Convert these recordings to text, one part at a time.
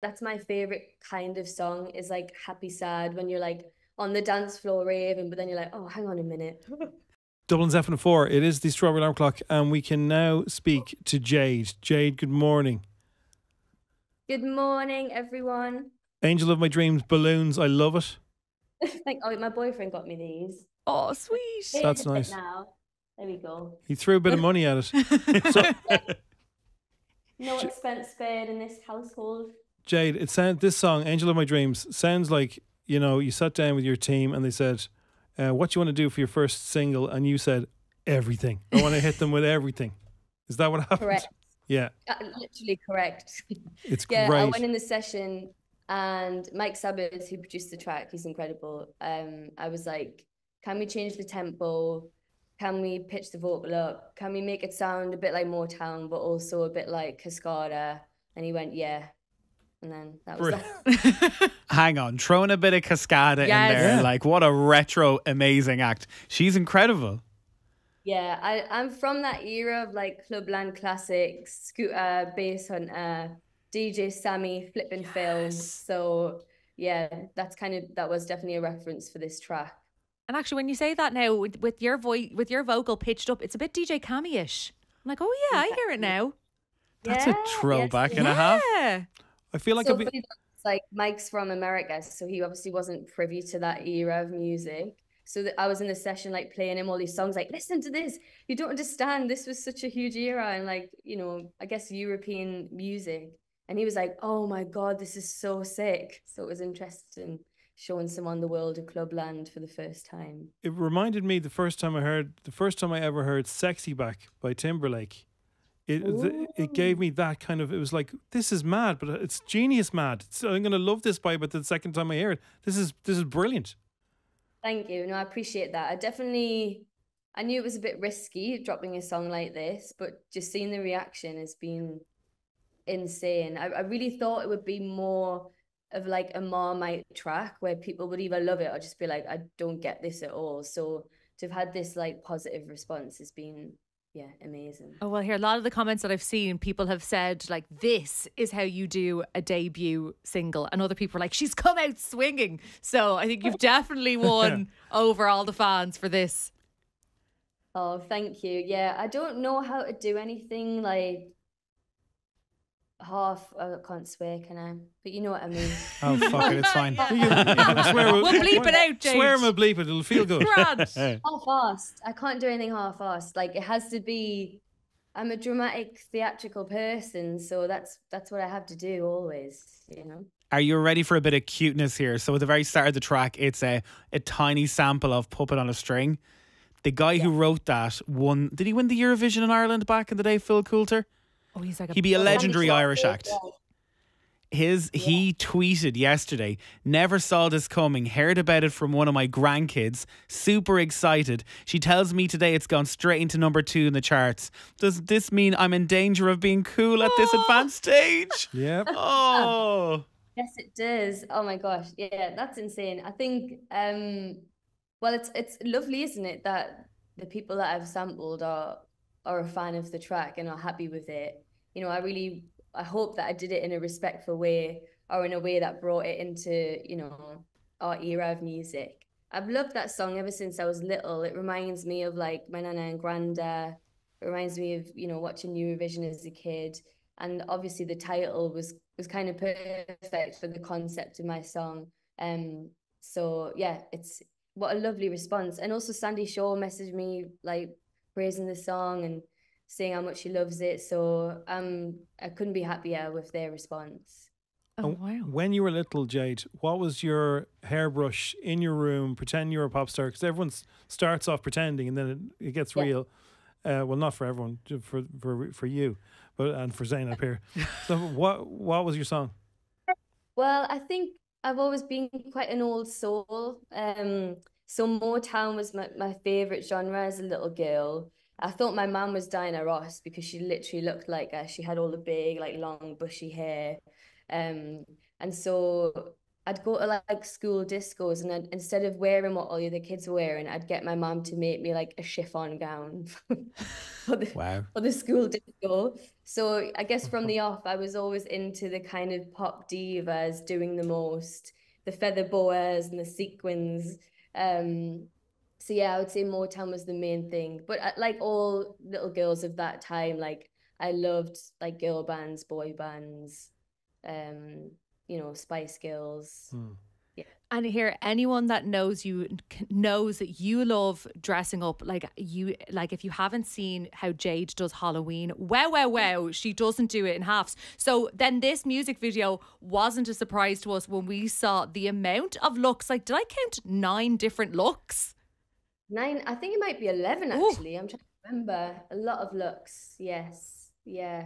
That's my favorite kind of song, is like happy, sad, when you're like on the dance floor raving, but then you're like, oh, hang on a minute. Dublin's F104, it is the Strawberry Alarm Clock, and we can now speak to Jade. Jade, good morning. Good morning, everyone. Angel of My Dreams balloons, I love it. Like, oh, my boyfriend got me these. Oh, sweet. That's nice. Now. There we go. He threw a bit of money at it. No expense spared in this household. Jade, it sounds, this song, Angel of My Dreams, sounds like, you know, you sat down with your team and they said, what do you want to do for your first single? And you said, everything. I want to hit them with everything. Is that what happened? Correct. Yeah. Literally correct. It's great. I went in the session and Mike Sabbers, who produced the track, he's incredible. I was like, can we change the tempo? Can we pitch the vocal up? Can we make it sound a bit like Motown, but also a bit like Cascada? And he went, yeah. And then that was that. Hang on, throwing a bit of Cascada in there. Yeah. Like, what a retro, amazing act. She's incredible. Yeah, I'm from that era of like Clubland classics, Scooter, Bass Hunter, DJ Sammy, flipping Phil. So yeah, that's kind of, that was definitely a reference for this track. And actually, when you say that now, with your voice, with your vocal pitched up, it's a bit DJ Cami-ish. I'm like, oh yeah, exactly. I hear it now. That's a throwback and a half. Yeah. I feel like so it's like Mike's from America, so he obviously wasn't privy to that era of music. So that I was in the session, like playing him all these songs, like, listen to this. You don't understand. This was such a huge era, and like, you know, I guess European music. And he was like, oh my God, this is so sick. So it was interesting. Showing someone the world of Clubland for the first time. It reminded me the first time I ever heard "Sexy Back" by Timberlake. It gave me that kind of, it was like, this is mad, but it's genius mad. So I'm gonna love this by about the second time I hear it. This is brilliant. Thank you. No, I appreciate that. I knew it was a bit risky dropping a song like this, but just seeing the reaction has been insane. I really thought it would be more of like a Marmite track where people would either love it or just be like, I don't get this at all. So to have had this like positive response has been, yeah, amazing. Oh, well, here, a lot of the comments that I've seen, people have said like, this is how you do a debut single. And other people are like, she's come out swinging. So I think you've definitely won over all the fans for this. Oh, thank you. Yeah, I don't know how to do anything like half, I can't swear, can I? But you know what I mean. Oh, fuck it, it's fine. We'll bleep it out, James. Swear and bleep it, it'll feel good. Half-assed. I can't do anything half-assed. Like, it has to be, I'm a dramatic, theatrical person, so that's what I have to do always, you know. Are you ready for a bit of cuteness here? So at the very start of the track, it's a tiny sample of Puppet on a String. The guy who wrote that won, did he win the Eurovision in Ireland back in the day, Phil Coulter? Oh, he's like, he'd be a legendary Irish act. He tweeted yesterday, never saw this coming, heard about it from one of my grandkids, super excited. She tells me today it's gone straight into #2 in the charts. Does this mean I'm in danger of being cool at this advanced stage? Yep. Oh. Yes, it does. Oh my gosh. Yeah, that's insane. I think, well, it's lovely, isn't it, that the people that I've sampled are a fan of the track and are happy with it. You know, I hope that I did it in a respectful way, or in a way that brought it into, you know, our era of music. I've loved that song ever since I was little. It reminds me of like my nana and granda. It reminds me of, you know, watching Eurovision as a kid. And obviously the title was kind of perfect for the concept of my song. So yeah, it's, what a lovely response. And also Sandy Shaw messaged me like praising the song and saying how much she loves it. So I couldn't be happier with their response. Oh, wow. When you were little, Jade, what was your hairbrush in your room? Pretend you were a pop star, because everyone starts off pretending and then it gets real. Well, not for everyone, for you, but and for Zayn up here. So what was your song? Well, I think I've always been quite an old soul. So Motown was my favourite genre as a little girl. I thought my mum was Diana Ross because she literally looked like her. She had all the big, like long, bushy hair. And so I'd go to like school discos, and I'd, instead of wearing what all the other kids were wearing, I'd get my mum to make me like a chiffon gown for the school disco. So I guess from the off, I was always into the kind of pop divas doing the most, the feather boas and the sequins. So yeah, I would say Motown was the main thing. But like all little girls of that time, like I loved like girl bands, boy bands, you know, Spice Girls. Mm. Yeah. And here, anyone that knows you knows that you love dressing up. Like if you haven't seen how Jade does Halloween, wow, she doesn't do it in halves. So then this music video wasn't a surprise to us when we saw the amount of looks. Like, did I count 9 different looks? 9, I think it might be 11 actually. Ooh. I'm trying to remember. A lot of looks. Yes. Yeah.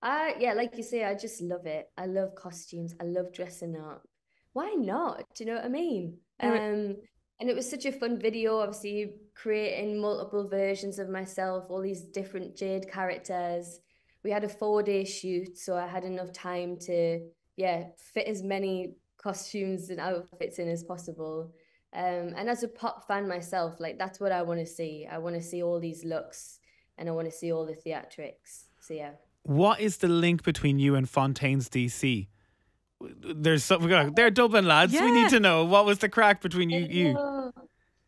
Yeah, like you say, I just love it. I love costumes. I love dressing up. Why not? Do you know what I mean? And it was such a fun video, obviously, creating multiple versions of myself, all these different Jade characters. We had a 4-day shoot, so I had enough time to, yeah, fit as many costumes and outfits in as possible. And as a pop fan myself, like, that's what I want to see. I want to see all these looks and I want to see all the theatrics. So, yeah. What is the link between you and Fontaines DC? There's something. They're Dublin lads. Yeah. We need to know what was the crack between you. Well,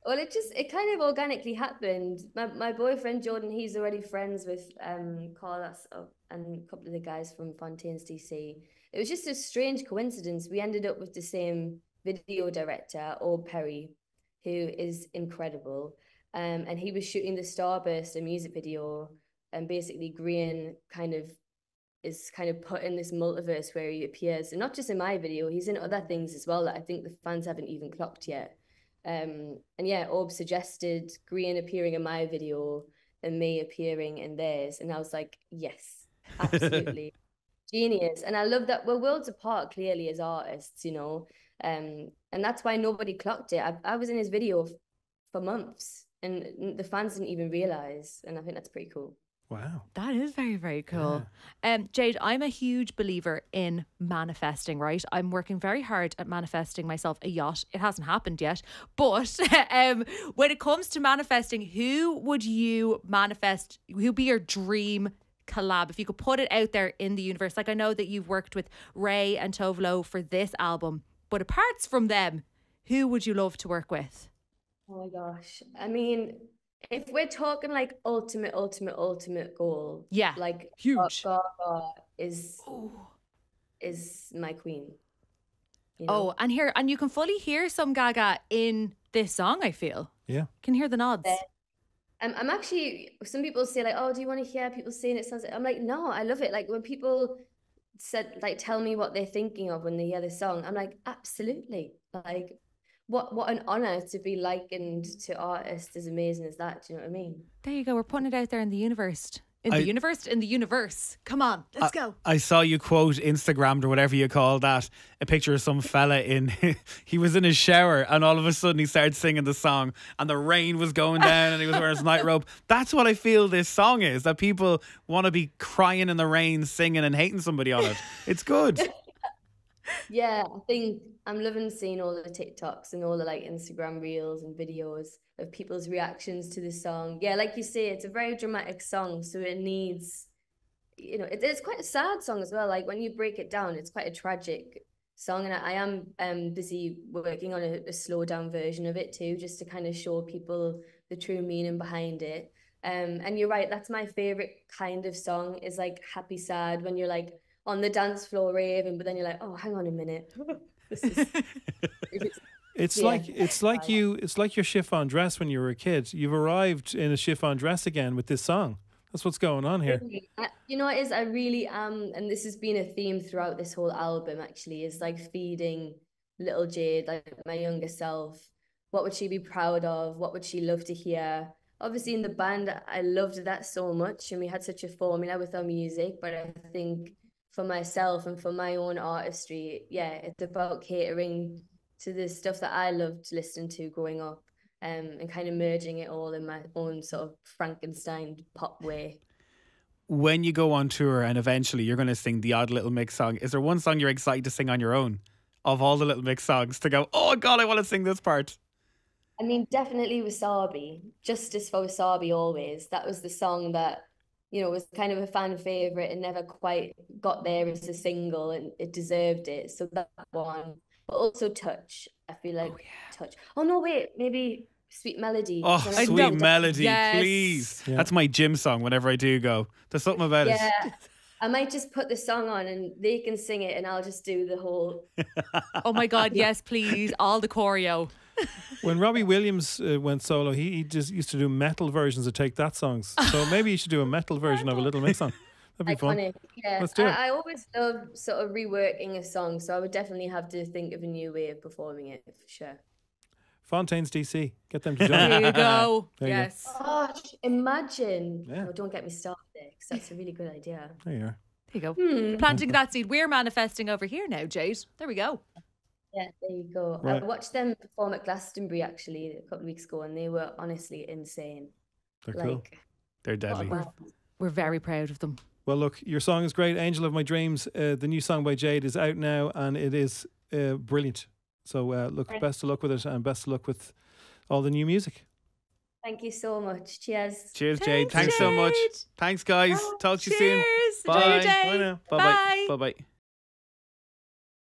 it kind of organically happened. My boyfriend Jordan, he's already friends with Carlos and a couple of the guys from Fontaines DC. It was just a strange coincidence. We ended up with the same video director, Orb Perry, who is incredible, and he was shooting the Starburst, a music video. And basically Grian is kind of put in this multiverse where he appears, and not just in my video, he's in other things as well that I think the fans haven't even clocked yet. And yeah, Orb suggested Grian appearing in my video and me appearing in theirs, and I was like, yes, absolutely. Genius. And I love that we're worlds apart clearly as artists, you know, and that's why nobody clocked it. I was in his video for months and the fans didn't even realize, and I think that's pretty cool. Wow. That is very, very cool. Yeah. Jade, I'm a huge believer in manifesting, right? I'm working very hard at manifesting myself a yacht. It hasn't happened yet. But when it comes to manifesting, who would you manifest? Who would be your dream collab? If you could put it out there in the universe. Like, I know that you've worked with Ray and Tove Lo for this album, but apart from them, who would you love to work with? Oh my gosh. I mean, if we're talking like ultimate goal, yeah, like huge, Gaga is my queen. You know? Oh, and you can fully hear some Gaga in this song, I feel. Yeah, can hear the nods. I'm actually, some people say like, oh, do you want to hear people saying it sounds like, I'm like, no, I love it. Like when people said like, tell me what they're thinking of when they hear the song, I'm like, absolutely. Like, What an honour to be likened to artists as amazing as that. Do you know what I mean? There you go. We're putting it out there in the universe. In the universe. Come on, let's go. I saw you quote Instagrammed or whatever you call that, a picture of some fella in, he was in his shower and all of a sudden he started singing the song and the rain was going down and he was wearing his night robe. That's what I feel this song is, that people want to be crying in the rain, singing and hating somebody on it. It's good. Yeah, I think I'm loving seeing all the TikToks and all the like Instagram reels and videos of people's reactions to the song. Yeah, like you say, it's a very dramatic song, so it needs, you know, it's quite a sad song as well. Like when you break it down, it's quite a tragic song, and I am busy working on a slow down version of it too, just to kind of show people the true meaning behind it. And you're right, that's my favorite kind of song, is like happy sad, when you're like on the dance floor raving, but then you're like, oh, hang on a minute. This is... It's like your chiffon dress when you were a kid. You've arrived in a chiffon dress again with this song. That's what's going on here. You know what it is? I really am, and this has been a theme throughout this whole album actually, is like feeding little Jade, like my younger self. What would she be proud of? What would she love to hear? Obviously in the band, I loved that so much, and we had such a formula with our music, but I think for myself and for my own artistry, yeah, it's about catering to the stuff that I loved listening to growing up, and kind of merging it all in my own sort of Frankenstein pop way. When you go on tour and eventually you're going to sing the odd Little Mix song, is there one song you're excited to sing on your own? of all the Little Mix songs to go, oh God, I want to sing this part? I mean, definitely Wasabi. Justice for Wasabi always. That was the song that, you know, was kind of a fan favourite and never quite got there as a single, and it deserved it. So that one. But also Touch. I feel like Touch. Oh, no, wait. Maybe Sweet Melody. Oh, Sweet Melody, please. Yeah. That's my gym song whenever I do go. There's something about it. Yeah. I might just put the song on and they can sing it and I'll just do the whole... Oh, my God, yes, please. All the choreo. When Robbie Williams went solo, he just used to do metal versions of Take That songs. So maybe you should do a metal version of a Little Mix song. That'd be iconic. Fun. Yeah. Let's do it. I always love sort of reworking a song, so I would definitely have to think of a new way of performing it for sure. Fontaines DC, get them to join. There you go. There yes. You go. Oh, imagine. Yeah. Oh, don't get me started because that's a really good idea. There you are. There you go. Planting that seed. We're manifesting over here now, Jade. There we go. Yeah, there you go. Right. I watched them perform at Glastonbury actually a couple of weeks ago, and they were honestly insane. They're like, cool. They're deadly. We're very proud of them. Well, look, your song is great, "Angel of My Dreams." The new song by Jade is out now, and it is brilliant. So, look, best of luck with it, and best of luck with all the new music. Thank you so much. Cheers. Cheers, Jade. Thanks so much. Thanks, guys. Talk to you soon. Bye. Bye now. Bye bye. Bye bye.